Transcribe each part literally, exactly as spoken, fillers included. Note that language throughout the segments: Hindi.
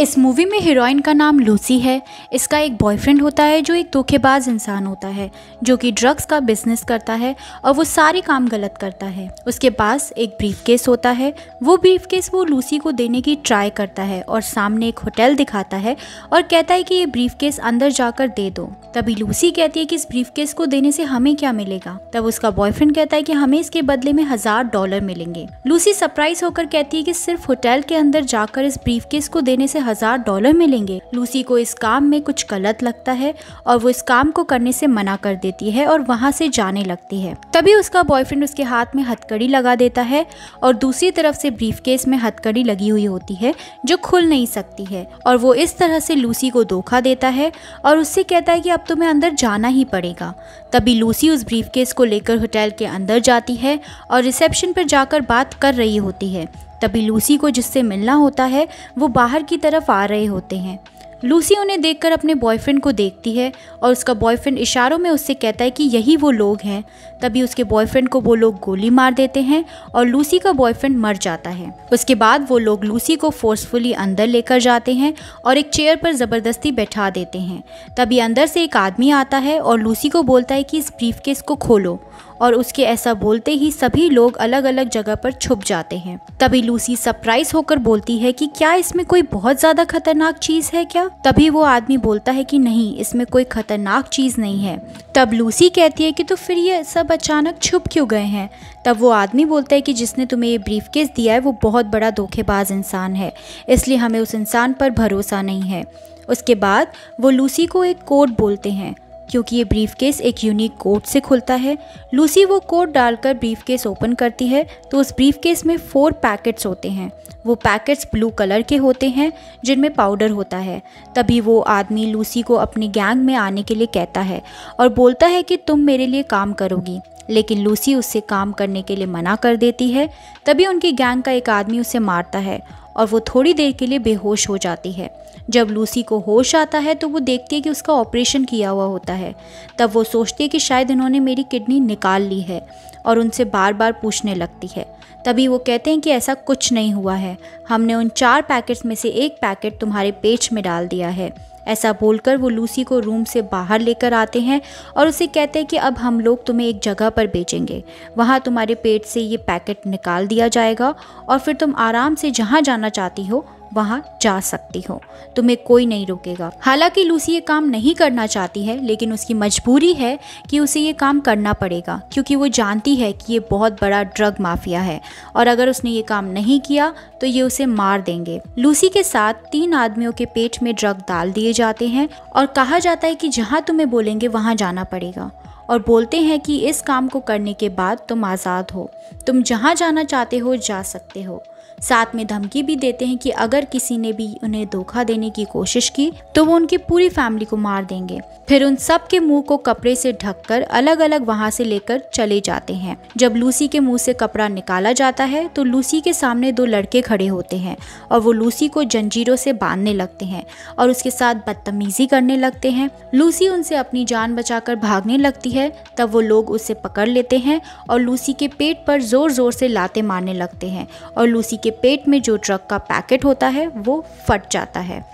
इस मूवी में हीरोइन का नाम लूसी है। इसका एक बॉयफ्रेंड होता है जो एक धोखेबाज इंसान होता है, जो कि ड्रग्स का बिजनेस करता है और वो सारे काम गलत करता है। उसके पास एक ब्रीफकेस होता है, वो ब्रीफकेस वो लूसी को देने की ट्राई करता है और सामने एक होटल दिखाता है और कहता है कि ये ब्रीफकेस अंदर जाकर दे दो। तभी लूसी कहती है कि इस ब्रीफकेस को देने से हमें क्या मिलेगा। तब उसका बॉयफ्रेंड कहता है कि हमें इसके बदले में हजार डॉलर मिलेंगे। लूसी सरप्राइज होकर कहती है कि सिर्फ होटल के अंदर जाकर इस ब्रीफकेस को देने से हजार डॉलर मिलेंगे। लूसी को इस काम में कुछ गलत लगता है और वो इस काम को करने से मना कर देती है और वहाँ से जाने लगती है। तभी उसका बॉयफ्रेंड उसके हाथ में हथकड़ी लगा देता है और दूसरी तरफ से ब्रीफकेस में हथकड़ी लगी हुई होती है जो खुल नहीं सकती है, और वो इस तरह से लूसी को धोखा देता है और उससे कहता है कि अब तुम्हें अंदर जाना ही पड़ेगा। तभी लूसी उस ब्रीफकेस को लेकर होटल के अंदर जाती है और रिसेप्शन पर जाकर बात कर रही होती है। तभी लूसी को जिससे मिलना होता है वो बाहर की तरफ आ रहे होते हैं। लूसी उन्हें देखकर अपने बॉयफ्रेंड को देखती है और उसका बॉयफ्रेंड इशारों में उससे कहता है कि यही वो लोग हैं। तभी उसके बॉयफ्रेंड को वो लोग गोली मार देते हैं और लूसी का बॉयफ्रेंड मर जाता है। उसके बाद वो लोग लूसी को फोर्सफुली अंदर लेकर जाते हैं और एक चेयर पर ज़बरदस्ती बैठा देते हैं। तभी अंदर से एक आदमी आता है और लूसी को बोलता है कि इस ब्रीफकेस को खोलो, और उसके ऐसा बोलते ही सभी लोग अलग अलग जगह पर छुप जाते हैं। तभी लूसी सरप्राइज होकर बोलती है कि क्या इसमें कोई बहुत ज़्यादा खतरनाक चीज़ है क्या। तभी वो आदमी बोलता है कि नहीं, इसमें कोई खतरनाक चीज़ नहीं है। तब लूसी कहती है कि तो फिर ये सब अचानक छुप क्यों गए हैं। तब वो आदमी बोलता है कि जिसने तुम्हें ये ब्रीफकेस दिया है वो बहुत बड़ा धोखेबाज इंसान है, इसलिए हमें उस इंसान पर भरोसा नहीं है। उसके बाद वो लूसी को एक कोड बोलते हैं, क्योंकि ये ब्रीफकेस एक यूनिक कोड से खुलता है। लूसी वो कोड डालकर ब्रीफकेस ओपन करती है तो उस ब्रीफकेस में फोर पैकेट्स होते हैं। वो पैकेट्स ब्लू कलर के होते हैं जिनमें पाउडर होता है। तभी वो आदमी लूसी को अपने गैंग में आने के लिए कहता है और बोलता है कि तुम मेरे लिए काम करोगी, लेकिन लूसी उससे काम करने के लिए मना कर देती है। तभी उनकी गैंग का एक आदमी उसे मारता है और वो थोड़ी देर के लिए बेहोश हो जाती है। जब लूसी को होश आता है तो वो देखती है कि उसका ऑपरेशन किया हुआ होता है। तब वो सोचती है कि शायद इन्होंने मेरी किडनी निकाल ली है और उनसे बार बार पूछने लगती है। तभी वो कहते हैं कि ऐसा कुछ नहीं हुआ है, हमने उन चार पैकेट्स में से एक पैकेट तुम्हारे पेट में डाल दिया है। ऐसा बोलकर वो लूसी को रूम से बाहर लेकर आते हैं और उसे कहते हैं कि अब हम लोग तुम्हें एक जगह पर बेचेंगे, वहाँ तुम्हारे पेट से ये पैकेट निकाल दिया जाएगा और फिर तुम आराम से जहाँ जाना चाहती हो वहाँ जा सकती हो, तुम्हें कोई नहीं रोकेगा। हालांकि लूसी ये काम नहीं करना चाहती है, लेकिन उसकी मजबूरी है कि उसे ये काम करना पड़ेगा, क्योंकि वो जानती है कि ये बहुत बड़ा ड्रग माफिया है और अगर उसने ये काम नहीं किया तो ये उसे मार देंगे। लूसी के साथ तीन आदमियों के पेट में ड्रग डाल दिए जाते हैं और कहा जाता है कि जहाँ तुम्हें बोलेंगे वहाँ जाना पड़ेगा, और बोलते हैं कि इस काम को करने के बाद तुम आज़ाद हो, तुम जहाँ जाना चाहते हो जा सकते हो। साथ में धमकी भी देते हैं कि अगर किसी ने भी उन्हें धोखा देने की कोशिश की तो वो उनकी पूरी फैमिली को मार देंगे। फिर उन सब के मुंह को कपड़े से ढककर अलग अलग वहां से लेकर चले जाते हैं। जब लूसी के मुंह से कपड़ा निकाला जाता है तो लूसी के सामने दो लड़के खड़े होते हैं और वो लूसी को जंजीरों से बांधने लगते हैं और उसके साथ बदतमीजी करने लगते हैं। लूसी उनसे अपनी जान बचाकर भागने लगती है। तब वो लोग उसे पकड़ लेते हैं और लूसी के पेट पर जोर जोर से लाते मारने लगते हैं और लूसी के पेट में जो ड्रग का पैकेट होता है वो फट जाता है।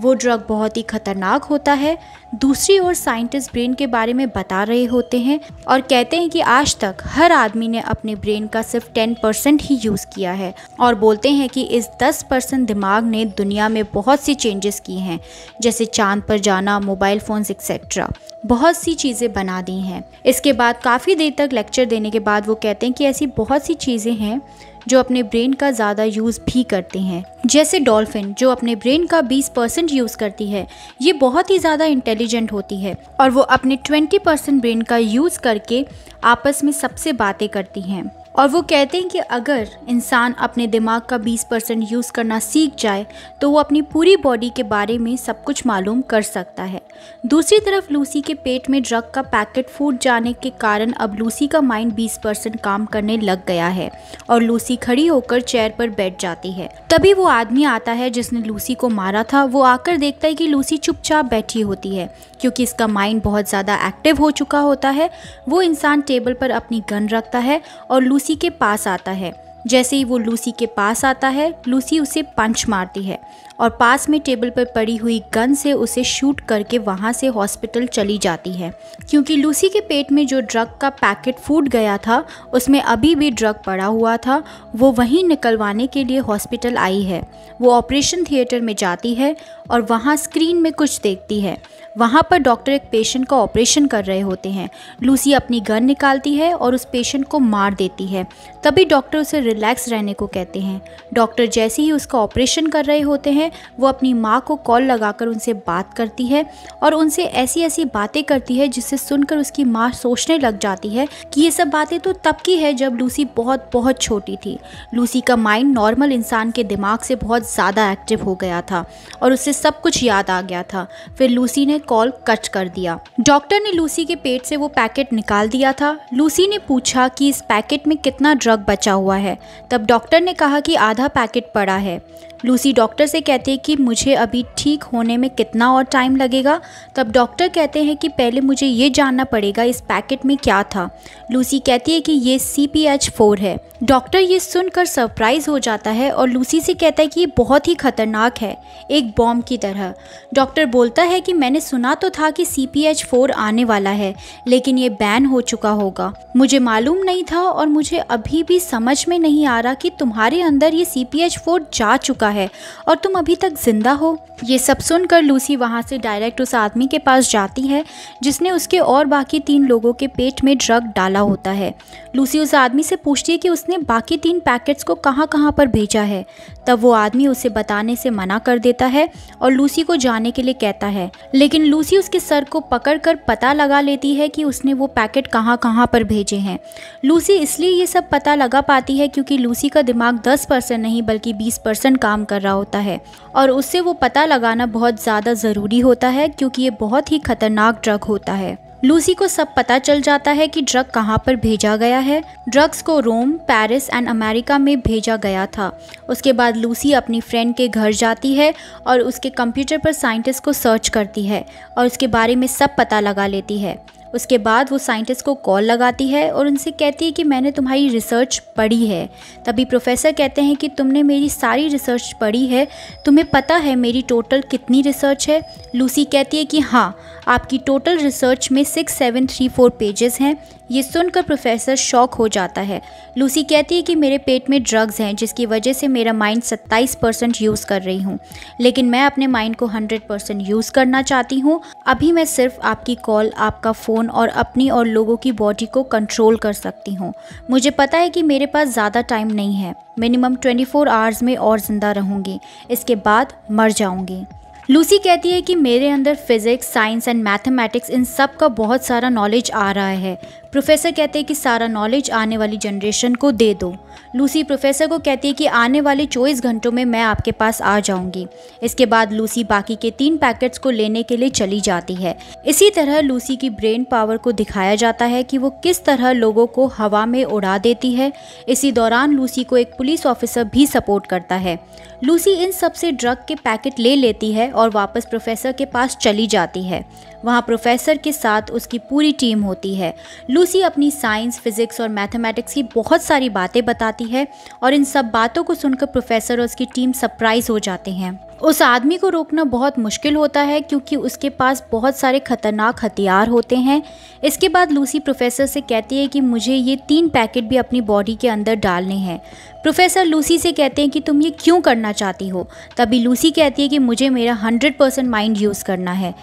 वो ड्रग बहुत ही खतरनाक होता है। दूसरी ओर साइंटिस्ट ब्रेन के बारे में बता रहे होते हैं और कहते हैं कि आज तक हर आदमी ने अपने ब्रेन का सिर्फ दस परसेंट ही यूज़ किया है, और बोलते हैं कि इस दस परसेंट दिमाग ने दुनिया में बहुत सी चेंजेस की हैं, जैसे चांद पर जाना, मोबाइल फ़ोन्स एक्सेट्रा, बहुत सी चीज़ें बना दी हैं। इसके बाद काफ़ी देर तक लेक्चर देने के बाद वो कहते हैं कि ऐसी बहुत सी चीज़ें हैं जो अपने ब्रेन का ज़्यादा यूज़ भी करते हैं, जैसे डॉल्फिन जो अपने ब्रेन का बीस परसेंट यूज़ करती है। ये बहुत ही ज़्यादा इंटेलिजेंट होती है और वो अपने बीस परसेंट ब्रेन का यूज़ करके आपस में सबसे बातें करती हैं। और वो कहते हैं कि अगर इंसान अपने दिमाग का बीस परसेंट यूज़ करना सीख जाए तो वो अपनी पूरी बॉडी के बारे में सब कुछ मालूम कर सकता है। दूसरी तरफ लूसी के पेट में ड्रग का पैकेट फूट जाने के कारण अब लूसी का माइंड बीस परसेंट काम करने लग गया है और लूसी खड़ी होकर चेयर पर बैठ जाती है। तभी वो आदमी आता है जिसने लूसी को मारा था। वो आकर देखता है कि लूसी चुपचाप बैठी होती है, क्योंकि इसका माइंड बहुत ज़्यादा एक्टिव हो चुका होता है। वो इंसान टेबल पर अपनी गन रखता है और लूसी के पास आता है। जैसे ही वो लूसी के पास आता है, लूसी उसे पंच मारती है और पास में टेबल पर पड़ी हुई गन से उसे शूट करके वहाँ से हॉस्पिटल चली जाती है, क्योंकि लूसी के पेट में जो ड्रग का पैकेट फूट गया था उसमें अभी भी ड्रग पड़ा हुआ था। वो वहीं निकलवाने के लिए हॉस्पिटल आई है। वो ऑपरेशन थिएटर में जाती है और वहाँ स्क्रीन में कुछ देखती है। वहाँ पर डॉक्टर एक पेशेंट का ऑपरेशन कर रहे होते हैं। लूसी अपनी गन निकालती है और उस पेशेंट को मार देती है। तभी डॉक्टर उसे रिलैक्स रहने को कहते हैं। डॉक्टर जैसे ही उसका ऑपरेशन कर रहे होते हैं, वो अपनी माँ को कॉल लगाकर उनसे बात करती है और उनसे ऐसी ऐसी बातें करती है जिससे सुनकर उसकी माँ सोचने लग जाती है कि ये सब बातें तो तब की है जब लूसी बहुत बहुत छोटी थी। लूसी का माइंड नॉर्मल इंसान के दिमाग से बहुत ज़्यादा एक्टिव हो गया था और उससे सब कुछ याद आ गया था। फिर लूसी ने कॉल कट कर दिया। डॉक्टर ने लूसी के पेट से वो पैकेट निकाल दिया था। लूसी ने पूछा कि इस पैकेट में कितना ड्रग बचा हुआ है। तब डॉक्टर ने कहा कि आधा पैकेट पड़ा है। लूसी डॉक्टर से कहती है कि मुझे अभी ठीक होने में कितना और टाइम लगेगा। तब डॉक्टर कहते हैं कि पहले मुझे ये जानना पड़ेगा इस पैकेट में क्या था। लूसी कहती है कि ये सी पी एच फोर है। डॉक्टर ये सुनकर सरप्राइज़ हो जाता है और लूसी से कहता है कि ये बहुत ही ख़तरनाक है, एक बॉम्ब की तरह। डॉक्टर बोलता है कि मैंने सुना तो था कि सी पी एच फोर आने वाला है, लेकिन ये बैन हो चुका होगा। मुझे मालूम नहीं था और मुझे अभी भी समझ में नहीं आ रहा कि तुम्हारे अंदर ये सी पी एच फोर जा चुका है और तुम अभी तक जिंदा हो। ये सब सुनकर लूसी वहाँ से डायरेक्ट उस आदमी के पास जाती है जिसने उसके और बाकी तीन लोगों के पेट में ड्रग डाला होता है। लूसी उस आदमी से पूछती है कि उसने बाकी तीन पैकेट्स को कहाँ कहाँ पर भेजा है। तब वो आदमी उसे बताने से मना कर देता है और लूसी को जाने के लिए कहता है, लेकिन लूसी उसके सर को पकड़कर पता लगा लेती है कि उसने वो पैकेट कहाँ कहाँ पर भेजे हैं। लूसी इसलिए ये सब पता लगा पाती है क्योंकि लूसी का दिमाग दस परसेंट नहीं बल्कि बीस परसेंट काम कर रहा होता है और उससे वो पता लगाना बहुत ज़्यादा ज़रूरी होता है क्योंकि ये बहुत ही खतरनाक ड्रग होता है। लूसी को सब पता चल जाता है कि ड्रग कहाँ पर भेजा गया है। ड्रग्स को रोम, पेरिस एंड अमेरिका में भेजा गया था। उसके बाद लूसी अपनी फ्रेंड के घर जाती है और उसके कंप्यूटर पर साइंटिस्ट को सर्च करती है और उसके बारे में सब पता लगा लेती है। उसके बाद वो साइंटिस्ट को कॉल लगाती है और उनसे कहती है कि मैंने तुम्हारी रिसर्च पढ़ी है। तभी प्रोफेसर कहते हैं कि तुमने मेरी सारी रिसर्च पढ़ी है, तुम्हें पता है मेरी टोटल कितनी रिसर्च है। लूसी कहती है कि हाँ, आपकी टोटल रिसर्च में six seven three four pages हैं। ये सुनकर प्रोफेसर शॉक हो जाता है। लूसी कहती है कि मेरे पेट में ड्रग्स हैं जिसकी वजह से मेरा माइंड सत्ताईस परसेंट यूज़ कर रही हूँ, लेकिन मैं अपने माइंड को हंड्रेड परसेंट यूज़ करना चाहती हूँ। अभी मैं सिर्फ आपकी कॉल, आपका फ़ोन और अपनी और लोगों की बॉडी को कंट्रोल कर सकती हूँ। मुझे पता है कि मेरे पास ज़्यादा टाइम नहीं है, मिनिमम चौबीस आवर्स में और ज़िंदा रहूँगी, इसके बाद मर जाऊँगी। लूसी कहती है कि मेरे अंदर फिज़िक्स, साइंस एंड मैथमेटिक्स इन सब का बहुत सारा नॉलेज आ रहा है। प्रोफेसर कहते हैं कि सारा नॉलेज आने वाली जनरेशन को दे दो। लूसी प्रोफेसर को कहती है कि आने वाले चौबीस घंटों में मैं आपके पास आ जाऊंगी। इसके बाद लूसी बाकी के तीन पैकेट्स को लेने के लिए चली जाती है। इसी तरह लूसी की ब्रेन पावर को दिखाया जाता है कि वो किस तरह लोगों को हवा में उड़ा देती है। इसी दौरान लूसी को एक पुलिस ऑफिसर भी सपोर्ट करता है। लूसी इन सबसे ड्रग के पैकेट ले लेती है और वापस प्रोफेसर के पास चली जाती है। वहाँ प्रोफेसर के साथ उसकी पूरी टीम होती है। लूसी अपनी साइंस, फिज़िक्स और मैथमेटिक्स की बहुत सारी बातें बताती है और इन सब बातों को सुनकर प्रोफेसर और उसकी टीम सरप्राइज़ हो जाते हैं। उस आदमी को रोकना बहुत मुश्किल होता है क्योंकि उसके पास बहुत सारे ख़तरनाक हथियार होते हैं। इसके बाद लूसी प्रोफेसर से कहती है कि मुझे ये तीन पैकेट भी अपनी बॉडी के अंदर डालने हैं। प्रोफेसर लूसी से कहते हैं कि तुम ये क्यों करना चाहती हो। तभी लूसी कहती है कि मुझे मेरा हंड्रेड परसेंट माइंड यूज़ करना है,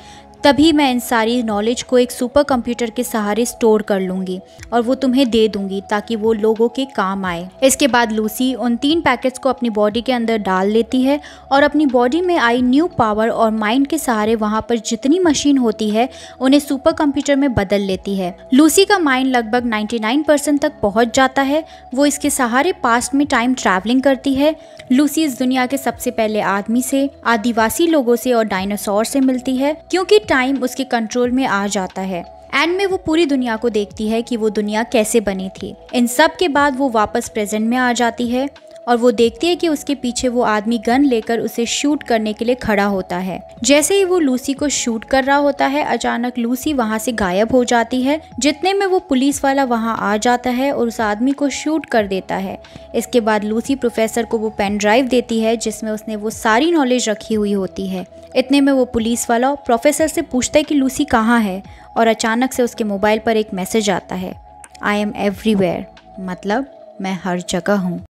तभी मैं इन सारी नॉलेज को एक सुपर कंप्यूटर के सहारे स्टोर कर लूँगी और वो तुम्हें दे दूँगी ताकि वो लोगों के काम आए। इसके बाद लूसी उन तीन पैकेट्स को अपनी बॉडी के अंदर डाल लेती है और अपनी बॉडी में आई न्यू पावर और माइंड के सहारे वहाँ पर जितनी मशीन होती है उन्हें सुपर कंप्यूटर में बदल लेती है। लूसी का माइंड लगभग नाइन्टी नाइन परसेंट तक पहुँच जाता है। वो इसके सहारे पास्ट में टाइम ट्रैवलिंग करती है। लूसी इस दुनिया के सबसे पहले आदमी से, आदिवासी लोगों से और डायनासोर से मिलती है क्योंकि टाइम उसके कंट्रोल में आ जाता है। एंड में वो पूरी दुनिया को देखती है कि वो दुनिया कैसे बनी थी। इन सब के बाद वो वापस प्रेजेंट में आ जाती है और वो देखती है कि उसके पीछे वो आदमी गन लेकर उसे शूट करने के लिए खड़ा होता है। जैसे ही वो लूसी को शूट कर रहा होता है, अचानक लूसी वहाँ से गायब हो जाती है। जितने में वो पुलिस वाला वहाँ आ जाता है और उस आदमी को शूट कर देता है। इसके बाद लूसी प्रोफेसर को वो पेन ड्राइव देती है जिसमें उसने वो सारी नॉलेज रखी हुई होती है। इतने में वो पुलिस वाला प्रोफेसर से पूछता है कि लूसी कहाँ है, और अचानक से उसके मोबाइल पर एक मैसेज आता है, आई एम एवरीवेयर, मतलब मैं हर जगह हूँ।